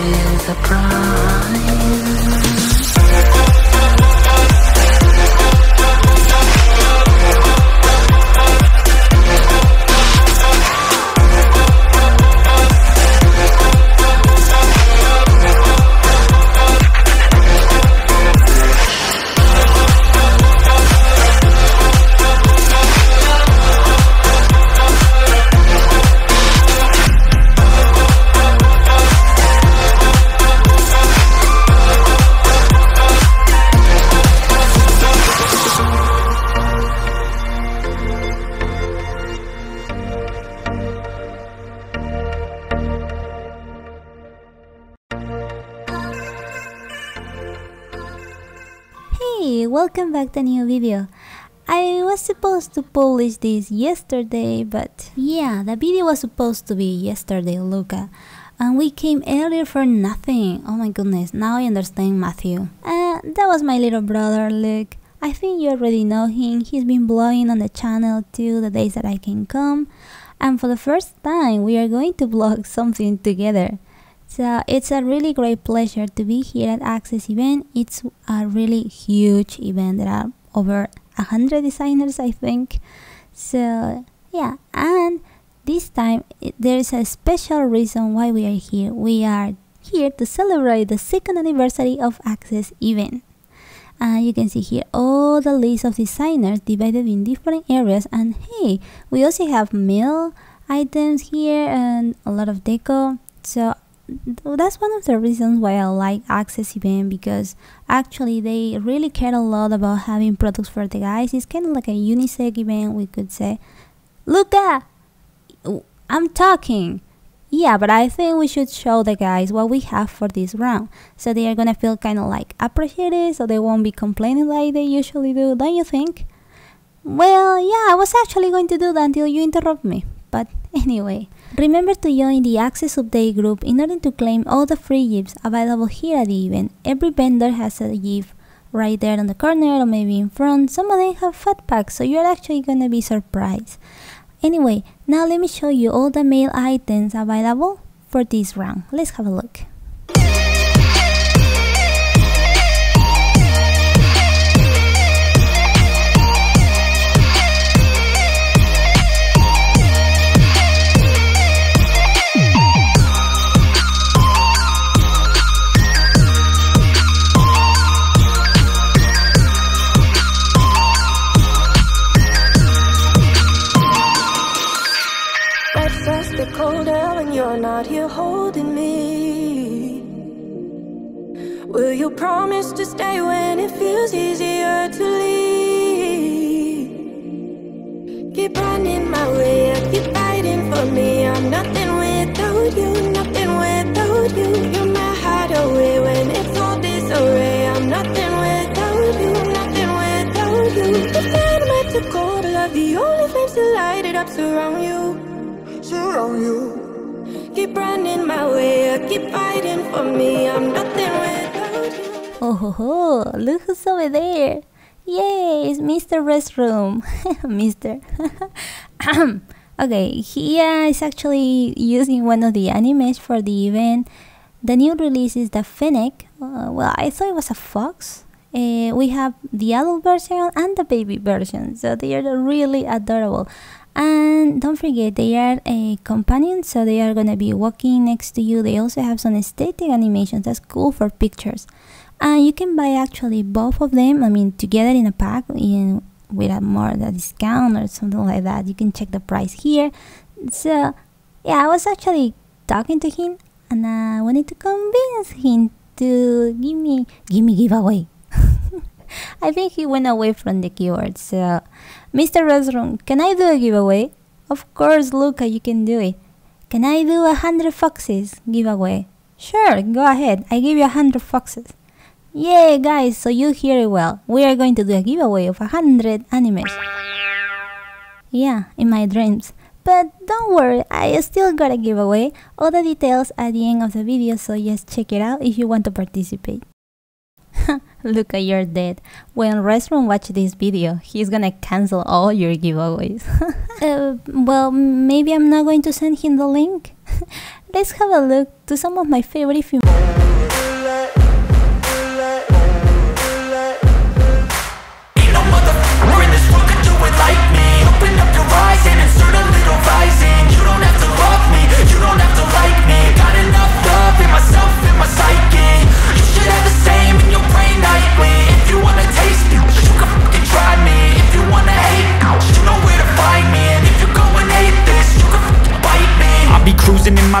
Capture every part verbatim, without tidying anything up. is a prize. Welcome back to a new video. I was supposed to publish this yesterday, but yeah, the video was supposed to be yesterday, Luca, and we came earlier for nothing. Oh my goodness, now I understand Matthew. Uh, that was my little brother, Luke. I think you already know him. He's been blogging on the channel too, the days that I can come, and for the first time we are going to vlog something together. So it's a really great pleasure to be here at Access event. It's a really huge event. There are over one hundred designers, I think. So yeah, and this time it, there is a special reason why we are here. We are here to celebrate the second anniversary of Access event. And uh, you can see here all the list of designers divided in different areas. And hey, we also have meal items here and a lot of deco. So that's one of the reasons why I like Access event, because actually they really care a lot about having products for the guys. It's kind of like a unisex event, we could say. Luca, I'm talking. Yeah, but I think we should show the guys what we have for this round, so they are gonna feel kind of like appreciated, so they won't be complaining like they usually do, don't you think? Well, yeah, I was actually going to do that until you interrupt me, but anyway. Remember to join the Access Update group in order to claim all the free gifts available here at the event. Every vendor has a gift right there on the corner or maybe in front. Some of them have fat packs, so you're actually gonna be surprised. Anyway, now let me show you all the mail items available for this round. Let's have a look. Colder when you're not here holding me. Will you promise to stay when it feels easier to leave? Keep running my way, I keep fighting for me. I'm nothing without you, nothing without you. You're my hideaway when it's all disarray. I'm nothing without you, nothing without you. The dynamite's too cold, love, the only flames to light it up surround you. Surround you. Keep running my way, I keep fighting for me. I'm nothing without you. Oh ho ho, look who's over there. Yay, it's Mister Rezz Room. Mister Okay, he uh, is actually using one of the animes for the event. The new release is the Fennec. Uh, well, I thought it was a fox. Uh, we have the adult version and the baby version, so they are really adorable. And don't forget, they are a companion, so they are gonna be walking next to you. They also have some static animations. That's cool for pictures. And you can buy actually both of them, I mean, together in a pack, in, with a more of a discount or something like that. You can check the price here. So yeah, I was actually talking to him, and I wanted to convince him to give me, give me giveaway. I think he went away from the keyboard. So, Mister Rezz Room, can I do a giveaway? Of course, Luca, you can do it. Can I do a hundred foxes giveaway? Sure, go ahead. I give you a hundred foxes. Yay, guys! So you hear it well. We are going to do a giveaway of a hundred animes. Yeah, in my dreams. But don't worry, I still got a giveaway. All the details at the end of the video, so just check it out if you want to participate. Luca, you're dead. When Rezz Room watch this video, he's gonna cancel all your giveaways. uh, well, maybe I'm not going to send him the link. Let's have a look to some of my favorite films. Coasting in my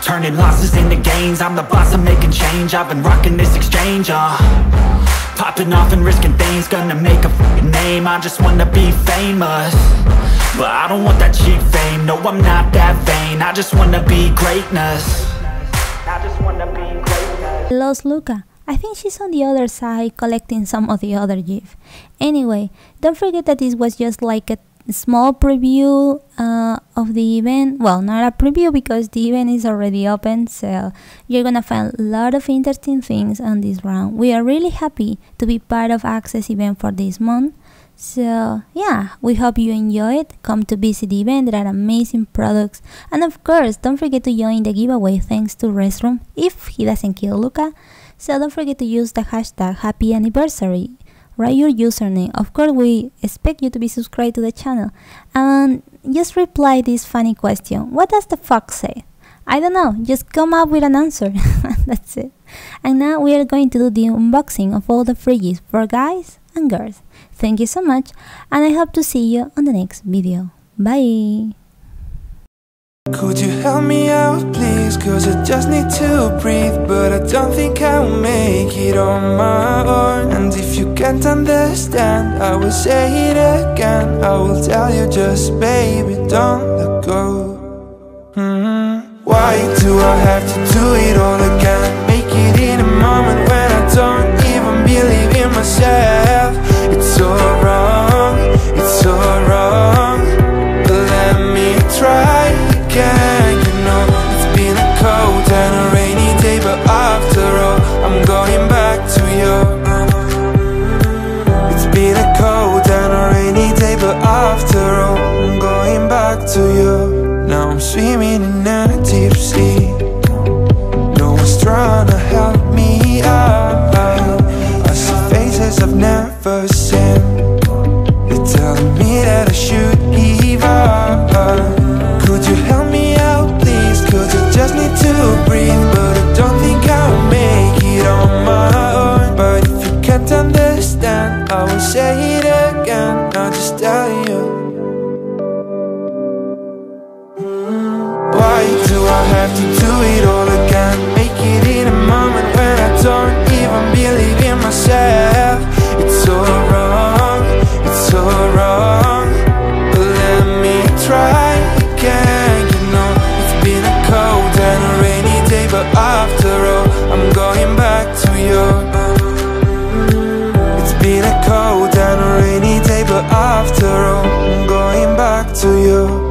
turning losses into gains. I'm the boss, I'm making change. I've been rocking this exchange, uh popping off and risking things. Gonna make a f***ing name, I just wanna be famous. But I don't want that cheap fame, no I'm not that vain. I just wanna be greatness, I just wanna be greatness. Los Luca, I think she's on the other side collecting some of the other gif. Anyway, don't forget that this was just like a small preview uh, of the event. Well, not a preview because the event is already open, so you're gonna find a lot of interesting things on this round. We are really happy to be part of Access event for this month. So yeah, we hope you enjoy it. Come to visit the event, there are amazing products. And of course, don't forget to join the giveaway thanks to Rezz Room if he doesn't kill Luca. So don't forget to use the hashtag happy anniversary. Write your username. Of course, we expect you to be subscribed to the channel. And just reply this funny question. What does the fox say? I don't know. Just come up with an answer. That's it. And now we are going to do the unboxing of all the free gifts for guys and girls. Thank you so much. And I hope to see you on the next video. Bye. Could you help me out, please? Cause I just need to breathe, but I don't think I'll make it on my own. And if you can't understand, I will say it again. I will tell you just, baby, don't let go. mm-hmm. Why do I have to do it all again? Make it in a moment when I don't even believe in myself. It's so wrong, it's so wrong, but let me try. Swimming in a deep sea, no one's trying to help me out. I see faces I've never seen, they're telling me that I should give up. Could you help me out, please? Cause I just need to breathe, but I don't think I'll make it on my own. But if you can't understand, I will say it again. I'll just tell you. I have to do it all again. Make it in a moment when I don't even believe in myself. It's so wrong, it's so wrong, but let me try again. You know, it's been a cold and a rainy day, but after all, I'm going back to you. It's been a cold and a rainy day, but after all, I'm going back to you.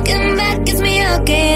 Come back, it's me, okay.